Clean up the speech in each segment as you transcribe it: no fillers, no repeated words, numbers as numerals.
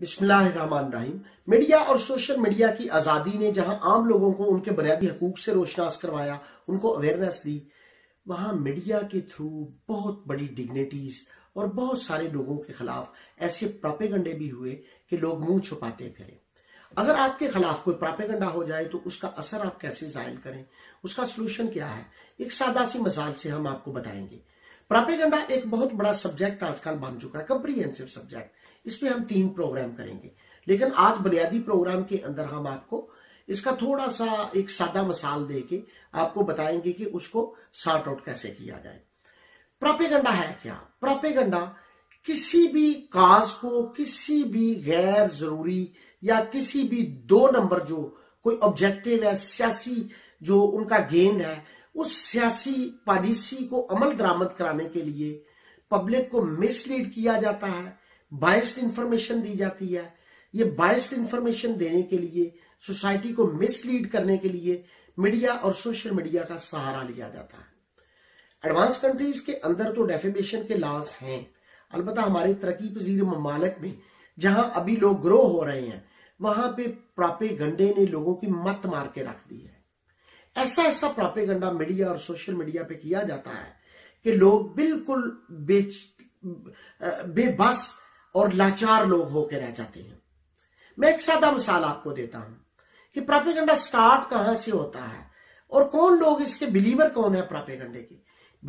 बिस्मिल्लाहिर्रहमानिर्रहीम। मीडिया और social media की आज़ादी ने जहां आम लोगों को उनके बुनियादी हकूक से रोशनास करवाया, उनको अवेयरनेस दी, वहां मीडिया के थ्रू बहुत बड़ी डिग्निटीज और बहुत सारे लोगों के खिलाफ ऐसे प्रोपेगंडे भी हुए कि लोग मुंह छुपाते फिरे। अगर आपके खिलाफ कोई प्रोपेगंडा हो जाए तो उसका असर आप कैसे जाहिर करें, उसका सोल्यूशन क्या है, एक सादा सी मिसाल से हम आपको बताएंगे। प्रोपेगंडा एक बहुत बड़ा सब्जेक्ट आजकल बन चुका है, कम्प्रीहेंसिव सब्जेक्ट। इस पे हम 3 प्रोग्राम करेंगे, लेकिन आज बुनियादी प्रोग्राम के अंदर हम आपको इसका थोड़ा सा एक सादा मिसाल देके आपको बताएंगे कि उसको सॉर्ट आउट कैसे किया जाए। प्रोपेगंडा है क्या? प्रोपेगंडा किसी भी काज को, किसी भी गैर जरूरी या किसी भी 2 नंबर जो कोई ऑब्जेक्टिव है, सियासी जो उनका गेन है, उस सियासी पॉलिसी को अमल दरामद कराने के लिए पब्लिक को मिसलीड किया जाता है, बायस्ड इंफॉर्मेशन दी जाती है। ये बायस्ड इंफॉर्मेशन देने के लिए, सोसाइटी को मिसलीड करने के लिए मीडिया और सोशल मीडिया का सहारा लिया जाता है। एडवांस कंट्रीज के अंदर तो डेफेमेशन के लॉज हैं, अलबत्ता हमारे तरक्की पजीर ममालिक में जहां अभी लोग ग्रो हो रहे हैं, वहां पे प्रोपेगंडे ने लोगों की मत मार के रख दी है। ऐसा ऐसा प्रोपेगंडा मीडिया और सोशल मीडिया पे किया जाता है कि लोग बिल्कुल बेबस और लाचार लोग होकर रह जाते हैं। मैं एक सादा मिसाल आपको देता हूं कि प्रोपेगंडा स्टार्ट कहां से होता है और कौन लोग इसके बिलीवर कौन है। प्रोपेगंडे के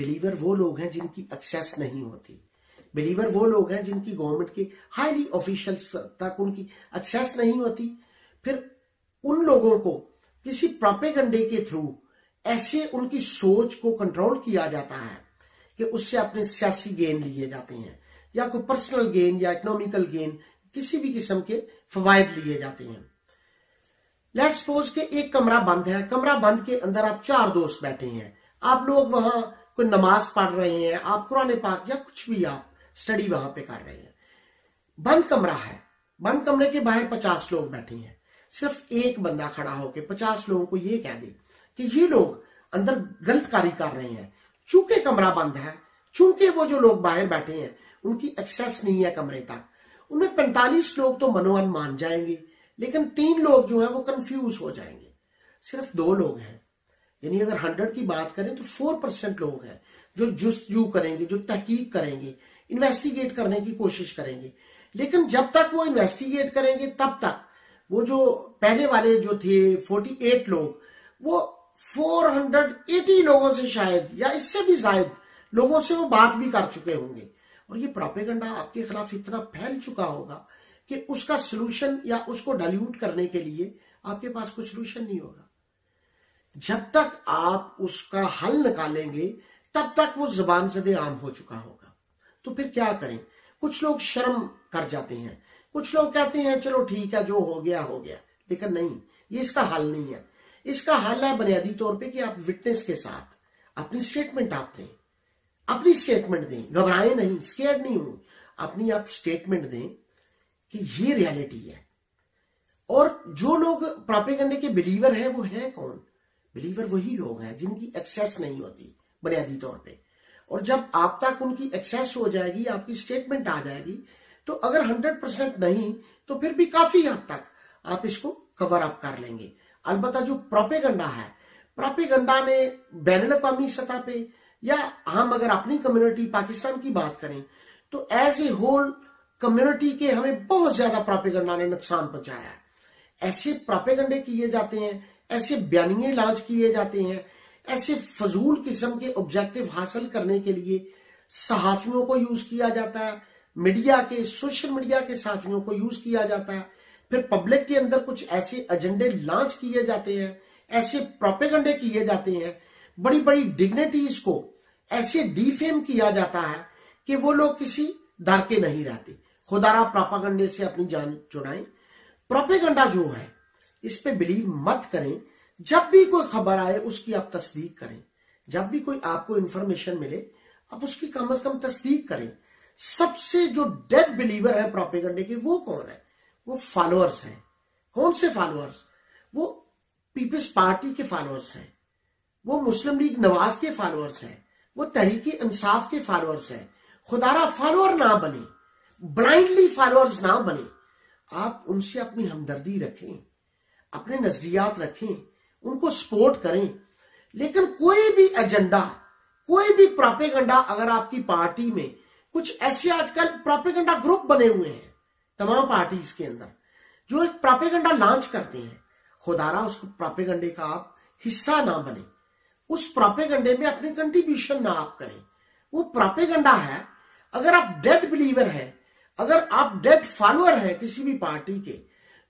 बिलीवर वो लोग हैं जिनकी एक्सेस नहीं होती, बिलीवर वो लोग हैं जिनकी गवर्नमेंट के हाईली ऑफिशियल्स तक उनकी एक्सेस नहीं होती। फिर उन लोगों को किसी प्रोपेगंडे के थ्रू ऐसे उनकी सोच को कंट्रोल किया जाता है कि उससे अपने सियासी गेन लिए जाते हैं या कोई पर्सनल गेन या इकोनॉमिकल गेन, किसी भी किस्म के फवायद लिए जाते हैं। लेट्स सपोज कि एक कमरा बंद है, कमरा बंद के अंदर आप 4 दोस्त बैठे हैं, आप लोग वहां कोई नमाज पढ़ रहे हैं, आप कुरान पाक या कुछ भी आप स्टडी वहां पे कर रहे हैं। बंद कमरा है, बंद कमरे के बाहर 50 लोग बैठे हैं। सिर्फ एक बंदा खड़ा होकर 50 लोगों को ये कह दे कि ये लोग अंदर गलत कारी कर रहे हैं। चूंकि कमरा बंद है, चूंकि वो जो लोग बाहर बैठे हैं उनकी एक्सेस नहीं है कमरे तक, उनमें 45 लोग तो मनोमन मान जाएंगे, लेकिन 3 लोग जो है वो कंफ्यूज हो जाएंगे। सिर्फ 2 लोग हैं, यानी अगर 100 की बात करें तो 4% लोग हैं जो जुस्तजू करेंगे, जो तहकीक करेंगे, इन्वेस्टिगेट करने की कोशिश करेंगे। लेकिन जब तक वो इन्वेस्टिगेट करेंगे तब तक वो जो पहले वाले जो थे 48 लोग, वो 480 लोगों से शायद या इससे भी ज्यादा लोगों से वो बात भी कर चुके होंगे। और ये प्रोपेगंडा आपके खिलाफ इतना फैल चुका होगा कि उसका सलूशन या उसको डाइल्यूट करने के लिए आपके पास कोई सलूशन नहीं होगा। जब तक आप उसका हल निकालेंगे तब तक वो जुबान ज़दे आम हो चुका होगा। तो फिर क्या करें? कुछ लोग शर्म कर जाते हैं, कुछ लोग कहते हैं चलो ठीक है, जो हो गया हो गया। लेकिन नहीं, ये इसका हल नहीं है। इसका हल है बुनियादी तौर पे कि आप विटनेस के साथ अपनी स्टेटमेंट आप दें, अपनी स्टेटमेंट दें, घबराएं नहीं, स्केयर्ड नहीं हो, अपनी आप स्टेटमेंट दें कि ये रियलिटी है। और जो लोग प्रोपेगंडे के बिलीवर हैं वो है कौन? बिलीवर वही लोग हैं जिनकी एक्सेस नहीं होती बुनियादी तौर पर। और जब आप तक उनकी एक्सेस हो जाएगी, आपकी स्टेटमेंट आ जाएगी, तो अगर 100% नहीं तो फिर भी काफी हद तक आप इसको कवर अप कर लेंगे। अलबत्ता जो प्रोपेगंडा है, प्रोपेगंडा ने बैनुल अक़वामी सतह पे या हम अगर अपनी कम्युनिटी पाकिस्तान की बात करें तो एज ए होल कम्युनिटी के हमें बहुत ज्यादा प्रोपेगंडा ने नुकसान पहुंचाया है। ऐसे प्रोपेगंडे किए जाते हैं, ऐसे बयानिए लॉन्च किए जाते हैं, ऐसे फजूल किस्म के ऑब्जेक्टिव हासिल करने के लिए सहाफियों को यूज किया जाता है, मीडिया के, सोशल मीडिया के साथियों को यूज किया जाता है। फिर पब्लिक के अंदर कुछ ऐसे एजेंडे लॉन्च किए जाते हैं, ऐसे प्रोपेगंडे किए जाते हैं, बड़ी बड़ी डिग्निटीज को ऐसे डिफेम किया जाता है कि वो लोग किसी दार के नहीं रहते। खुदारा प्रोपेगंडे से अपनी जान छुड़ाएं। प्रोपेगंडा जो है इस पे बिलीव मत करें। जब भी कोई खबर आए उसकी आप तस्दीक करें, जब भी कोई आपको इंफॉर्मेशन मिले आप उसकी कम से कम तस्दीक करें। सबसे जो डेड बिलीवर है प्रोपेगंडे के वो कौन है? वो फॉलोअर्स हैं। कौन से फॉलोअर्स? वो पीपल्स पार्टी के फॉलोअर्स हैं, वो मुस्लिम लीग नवाज के फॉलोअर्स हैं, वो तहरीके इंसाफ के फॉलोअर्स हैं। खुदारा फॉलोअर ना बने, ब्लाइंडली फॉलोअर्स ना बने। आप उनसे अपनी हमदर्दी रखें, अपने नजरियात रखें, उनको सपोर्ट करें। लेकिन कोई भी एजेंडा, कोई भी प्रोपेगेंडा अगर आपकी पार्टी में, कुछ ऐसे आजकल प्रोपेगेंडा ग्रुप बने हुए हैं तमाम पार्टीज के अंदर जो एक प्रोपेगेंडा लॉन्च करते हैं, खुदारा उस प्रोपेगेंडे का आप हिस्सा ना बने, उस प्रोपेगेंडे में अपने कंट्रीब्यूशन ना आप करें। वो प्रोपेगेंडा है। अगर आप डेड बिलीवर हैं, अगर आप डेड फॉलोअर हैं किसी भी पार्टी के,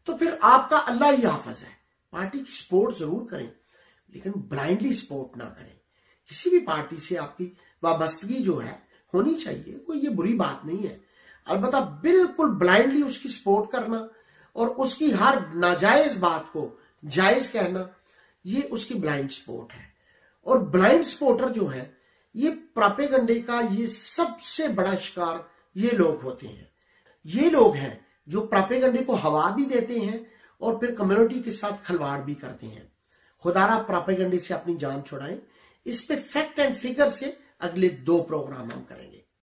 तो फिर आपका अल्लाह ही हाफिज है। पार्टी की सपोर्ट जरूर करें लेकिन ब्लाइंडली सपोर्ट ना करें। किसी भी पार्टी से आपकी वाबस्तगी जो है होनी चाहिए, कोई ये बुरी बात नहीं है। अलबत्ता बिल्कुल ब्लाइंडली उसकी सपोर्ट करना और उसकी हर नाजायज बात को जायज कहना, ये उसकी ब्लाइंड सपोर्ट है। और ब्लाइंड सपोर्टर जो है, ये प्रोपेगेंडे का ये सबसे बड़ा शिकार ये लोग होते हैं। ये लोग हैं जो प्रोपेगेंडे को हवा भी देते हैं और फिर कम्युनिटी के साथ खिलवाड़ भी करते हैं। खुदारा प्रोपेगेंडे से अपनी जान छुड़ाएं। इस पे फैक्ट एंड फिगर से अगले 2 प्रोग्राम हम करेंगे।